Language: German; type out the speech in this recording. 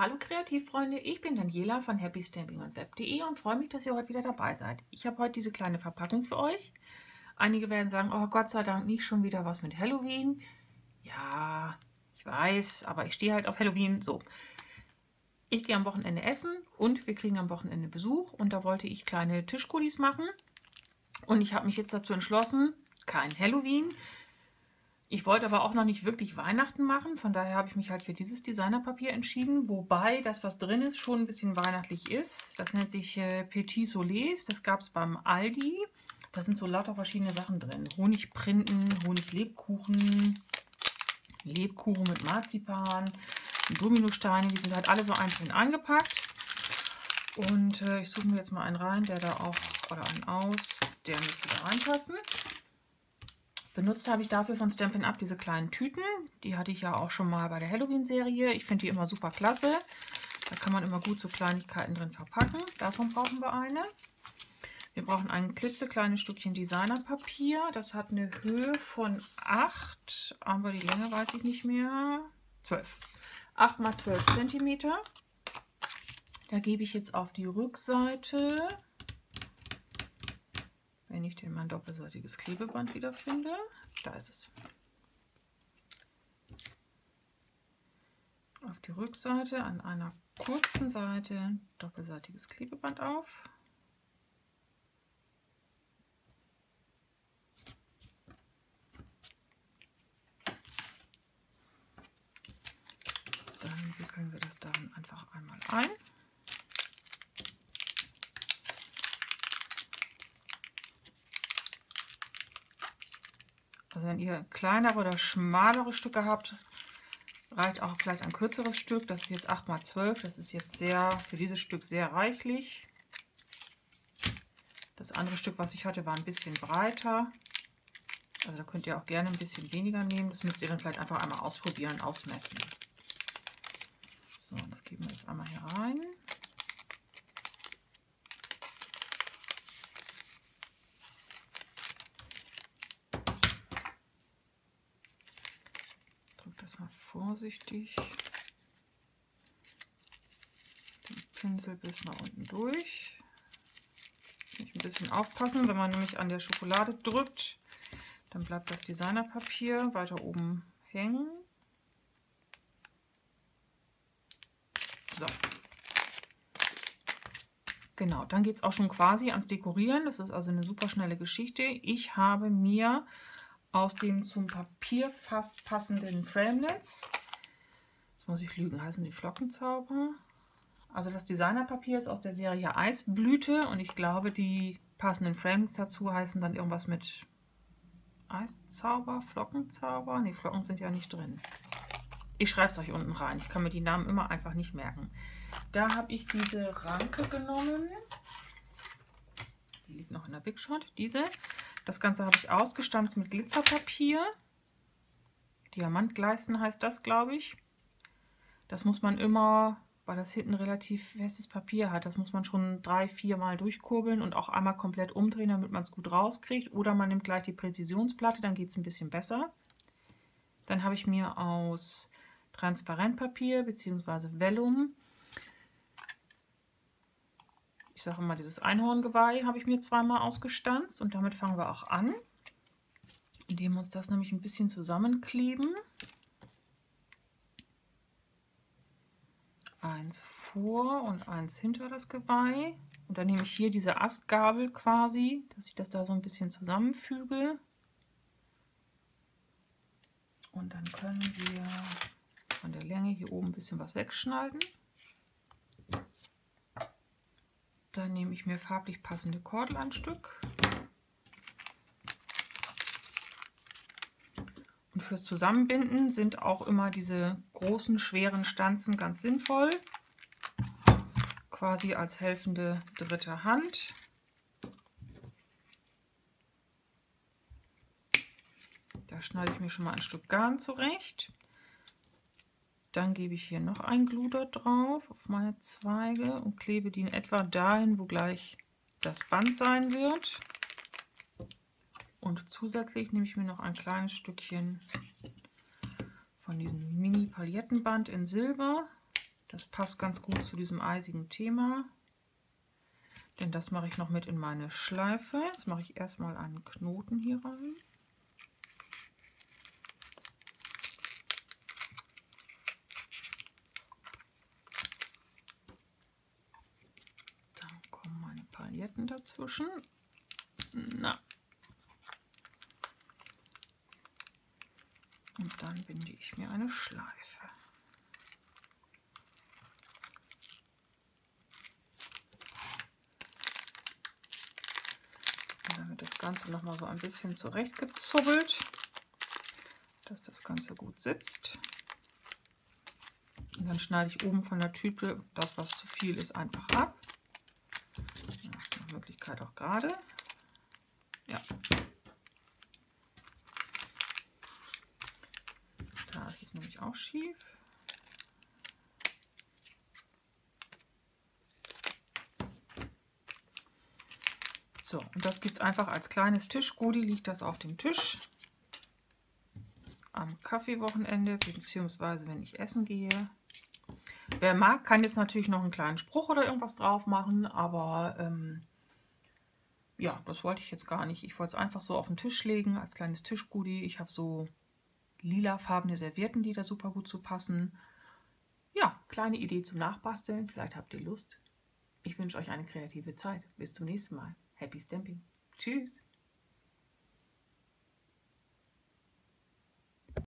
Hallo Kreativfreunde, ich bin Daniela von happystamping@web.de und freue mich, dass ihr heute wieder dabei seid. Ich habe heute diese kleine Verpackung für euch. Einige werden sagen, oh Gott sei Dank, nicht schon wieder was mit Halloween. Ja, ich weiß, aber ich stehe halt auf Halloween. So, ich gehe am Wochenende essen und wir kriegen am Wochenende Besuch und da wollte ich kleine Tischkulis machen. Und ich habe mich jetzt dazu entschlossen, kein Halloween. Ich wollte aber auch noch nicht wirklich Weihnachten machen, von daher habe ich mich halt für dieses Designerpapier entschieden, wobei das, was drin ist, schon ein bisschen weihnachtlich ist. Das nennt sich Petit Soleil, das gab es beim Aldi. Da sind so lauter verschiedene Sachen drin. Honigprinten, Honiglebkuchen, Lebkuchen mit Marzipan, Dominosteine, die sind halt alle so einzeln angepackt. Und ich suche mir jetzt mal einen rein, der da auch, oder einen aus, der müsste da reinpassen. Benutzt habe ich dafür von Stampin' Up diese kleinen Tüten. Die hatte ich ja auch schon mal bei der Halloween-Serie. Ich finde die immer super klasse. Da kann man immer gut so Kleinigkeiten drin verpacken. Davon brauchen wir eine. Wir brauchen ein klitzekleines Stückchen Designerpapier. Das hat eine Höhe von 8, aber die Länge weiß ich nicht mehr. 12. 8 x 12 cm. Da gebe ich jetzt auf die Rückseite... Wenn ich denn mein doppelseitiges Klebeband wieder finde, da ist es. Auf die Rückseite an einer kurzen Seite doppelseitiges Klebeband auf. Dann wickeln wir das dann einfach einmal ein. Also wenn ihr kleinere oder schmalere Stücke habt, reicht auch vielleicht ein kürzeres Stück. Das ist jetzt 8 x 12. Das ist jetzt sehr, für dieses Stück sehr reichlich. Das andere Stück, was ich hatte, war ein bisschen breiter. Also da könnt ihr auch gerne ein bisschen weniger nehmen. Das müsst ihr dann vielleicht einfach einmal ausprobieren, ausmessen. So, das geben wir jetzt einmal hier rein. Vorsichtig den Pinsel bis nach unten durch. Ein bisschen aufpassen, wenn man nämlich an der Schokolade drückt, dann bleibt das Designerpapier weiter oben hängen. So. Genau, dann geht es auch schon quasi ans Dekorieren. Das ist also eine super schnelle Geschichte. Ich habe mir aus dem zum Papier fast passenden Framelits. Jetzt muss ich lügen, heißen die Flockenzauber. Also das Designerpapier ist aus der Serie Eisblüte und ich glaube, die passenden Framelits dazu heißen dann irgendwas mit Eiszauber, Flockenzauber. Ne, Flocken sind ja nicht drin. Ich schreibe es euch unten rein. Ich kann mir die Namen immer einfach nicht merken. Da habe ich diese Ranke genommen. Die liegt noch in der Big Shot, diese. Das Ganze habe ich ausgestanzt mit Glitzerpapier. Diamantgleisten heißt das, glaube ich. Das muss man immer, weil das hinten relativ festes Papier hat, das muss man schon 3-4 Mal durchkurbeln und auch einmal komplett umdrehen, damit man es gut rauskriegt. Oder man nimmt gleich die Präzisionsplatte, dann geht es ein bisschen besser. Dann habe ich mir aus Transparentpapier bzw. Vellum, ich sage mal, dieses Einhorngeweih habe ich mir zweimal ausgestanzt und damit fangen wir auch an, indem wir uns das nämlich ein bisschen zusammenkleben. Eins vor und eins hinter das Geweih. Und dann nehme ich hier diese Astgabel quasi, dass ich das da so ein bisschen zusammenfüge. Und dann können wir von der Länge hier oben ein bisschen was wegschneiden. Dann nehme ich mir farblich passende Kordel ein Stück. Und fürs Zusammenbinden sind auch immer diese großen, schweren Stanzen ganz sinnvoll. Quasi als helfende dritte Hand. Da schneide ich mir schon mal ein Stück Garn zurecht. Dann gebe ich hier noch ein Glue-Dot drauf auf meine Zweige und klebe die in etwa dahin, wo gleich das Band sein wird. Und zusätzlich nehme ich mir noch ein kleines Stückchen von diesem Mini-Palettenband in Silber Das passt ganz gut zu diesem eisigen Thema, denn das mache ich noch mit in meine Schleife. Jetzt mache ich erstmal einen Knoten hier rein. Dann kommen meine Pailletten dazwischen. Na. Und dann binde ich mir eine Schleife. Das Ganze noch mal so ein bisschen zurechtgezubbelt, dass das Ganze gut sitzt. Und dann schneide ich oben von der Tüte das, was zu viel ist, einfach ab. Das ist nach Möglichkeit auch gerade. Ja. Da ist es nämlich auch schief. So, und das gibt es einfach als kleines Tischgoodie, liegt das auf dem Tisch am Kaffeewochenende, beziehungsweise wenn ich essen gehe. Wer mag, kann jetzt natürlich noch einen kleinen Spruch oder irgendwas drauf machen, aber ja, das wollte ich jetzt gar nicht. Ich wollte es einfach so auf den Tisch legen, als kleines Tischgoodie. Ich habe so lilafarbene Servietten, die da super gut zu passen. Ja, kleine Idee zum Nachbasteln, vielleicht habt ihr Lust. Ich wünsche euch eine kreative Zeit. Bis zum nächsten Mal. Happy Stamping. Tschüss.